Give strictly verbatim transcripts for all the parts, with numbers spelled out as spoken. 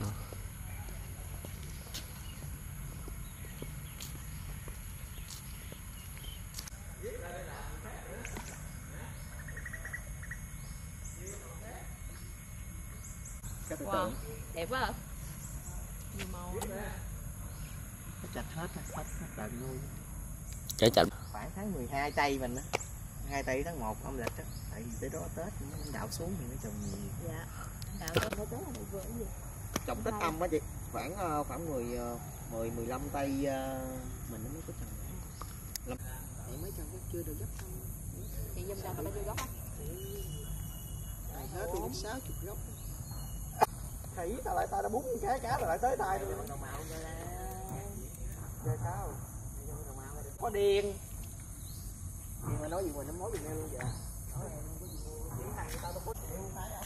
Ừ. Wow, đẹp quá hả? Nhiều màu. Nó chặt hết hết hết trời chặt. Khoảng tháng mười hai tây mình á. Hai tây tháng một âm lịch á, tại vì tới đó Tết nó đào xuống thì nó trồng nhiều. Dạ. Đào xuống nó tới là một vườn gì. Trồng Tết âm á chị, khoảng khoảng mười mười mười lăm tây mình nó mới có trồng. Tại mới trồng chưa được gấp xong. Chị dâm sao mà nó chưa gốc á. Tại hết được sáu mươi gốc. Khỉ ta lại ta đã búng cái cá ta lại tới tay rồi. Giờ sao? Có điên. Điên mà nói gì mình nó mối mình nghe luôn vậy. Nói em có gì mua chỉ thằng tao tao có chịu không thấy à?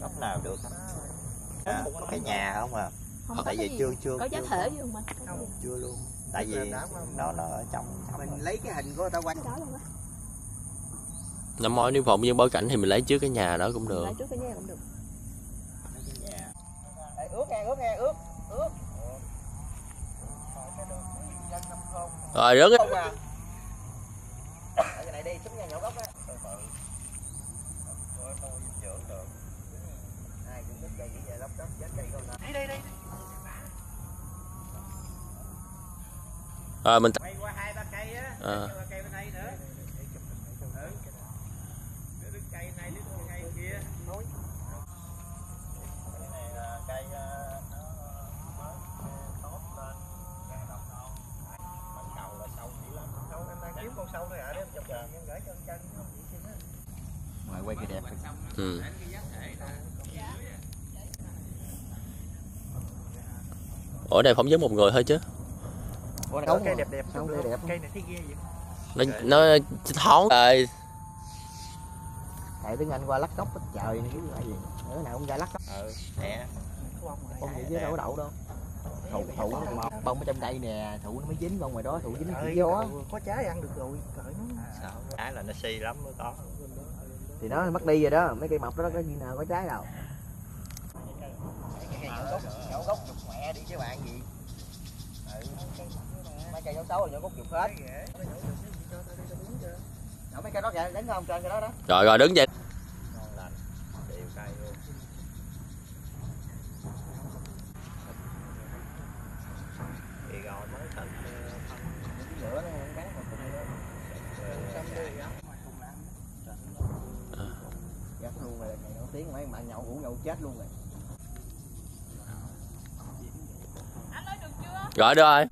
Không nào được à, có cái nhà không à, không tại vì chưa chưa có giá thể luôn mà không chưa luôn, tại vì nó nó ở trong mình lấy cái hình của người ta quay đó luôn á. Năm mối nếu phụng như bối cảnh thì mình lấy trước cái nhà đó cũng được, lấy trước cái nhà cũng được. Ướt nghe, ướt nghe, ướt ướt rồi rớt á. Cái này đi xuống nhà nhậu gốc á. À, mình quay qua hai ba cây á, à. Cây bên đây nữa. Đứa cây này, đứa cây kia. Cái này là cây nó tốt lên, bản cầu là sâu dữ lắm. Sâu em đang kiếm con sâu thôi ạ, để em chờ em gửi cho anh Trân không vậy chứ. Ngoài quay cái đẹp. Ừ. Ở đây phỏng vấn một người thôi chứ. Ủa này cây đẹp đẹp, cây đẹp, cây này thấy ghê vậy. Nó thoáng rồi. Tại tiếng Anh qua lắc tóc hết trời này, cái gì. Nữa nào cũng ra lắc tóc. Ừ, nè. Không nghĩ chứ đâu đậu đâu. Thụ thụ nó bông ở trong đây nè, thụ nó mới dính bông ngoài đó, thụ dính cái gió. Có trái ăn được rồi, cởi nó. Trái là nó si lắm mới có. Thì nó mất đi rồi đó, mấy cây mọc đó có gì nào có trái đâu. Cái cây nhổ gốc dục mẹ đi chứ bạn gì. Mấy cây nhổ xấu là nhổ gốc dục hết. Nhổ mấy cây đó kìa, đứng không trên cái đó đó. Rồi rồi đứng vậy. Ngon lành, đều cây luôn. Thì rồi mới thịt nữa nó cắn vào cùng đó. Xong đi. Gắt luôn rồi, ngày nổi tiếng mấy bạn nhậu hủ nhậu chết luôn rồi. Rồi được rồi.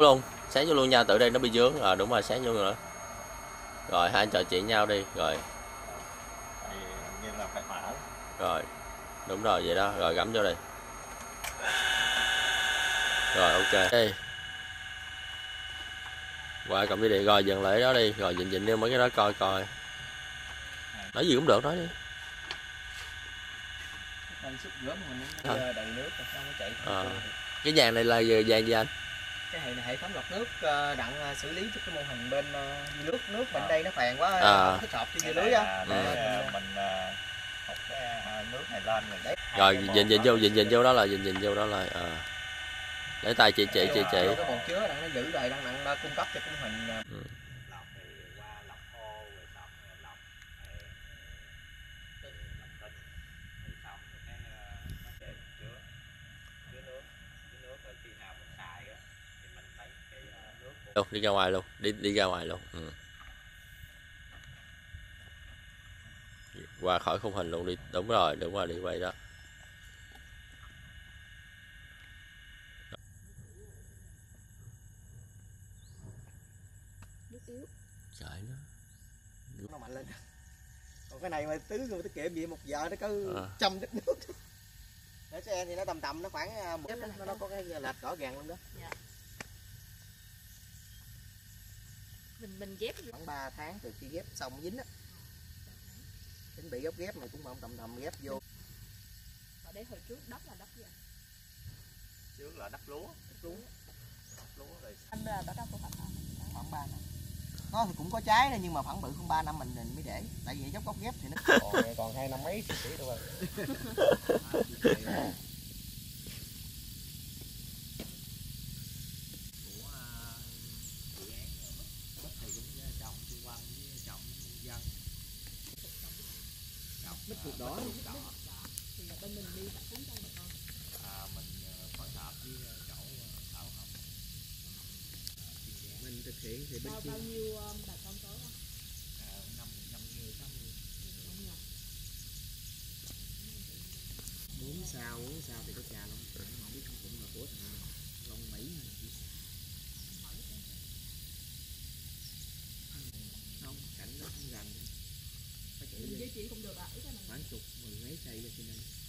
Luôn, sáng vô luôn nha, tự đây nó bị dướng. Ờ à, đúng rồi, sáng vô nữa. Rồi hai anh trò chuyện nhau đi, rồi. Rồi. Đúng rồi vậy đó, rồi gắm vô đây. Rồi ok. Đây. Qua cầm cái điện rồi dừng lại đó đi, rồi dịnh dịnh đi mấy cái đó coi coi. Nói gì cũng được nói đi. À. Cái vàng này là vàng gì anh? Cái này là hệ thống lọc nước đặng xử lý cho cái mô hình bên nước nước bên đây nó phèn quá, à. Thích hợp cho dưa lưới á. Để mình hút cái nước này lên rồi đấy. Rồi dịnh dịnh vô, dịnh dịnh vô đó là dịnh dịnh vô đó là. À. Để tay chị chị chị chị. Cái bồn chứa đang nó giữ đời đang nặng cung cấp cho cái mô hình. Ừ. Đâu, đi ra ngoài luôn, đi đi ra ngoài luôn. Ừ. Qua khỏi khung hình luôn đi, đúng rồi, đúng rồi đi vậy đó. tứ sợi nó nó mạnh lên. Còn cái này mà tứ rồi tiết kiệm gì một giờ nó cứ à. Trăm lít nước. Để xe thì nó tầm tầm nó khoảng một lít, nó đâu có cái lệch rõ ràng luôn đó. Dạ. Mình mình ghép khoảng ba tháng từ khi ghép xong dính á. Tính bị gấp ghép này cũng mà tầm tầm ghép vô. Ở đây hồi trước đất là đất gì ạ? Trước là đất lúa, đất lúa. Anh là đã đâu khoảng ba năm. Nó thì cũng có trái nhưng mà khoảng bự không ba năm mình mình mới để. Tại vì dốc gốc ghép thì nó còn còn hai năm mấy tỷ đâu rồi. Thì bao, bao nhiêu um, bà con tới không? À, năm năm người sáu người. Bốn sao bốn sao thì có trà lông, không biết cũng là của thằng Long Mỹ hay gì. Không cảnh nó không gần. Phải chị với chị không được ạ. À. Khoảng chục mười mấy cây cho chị nên.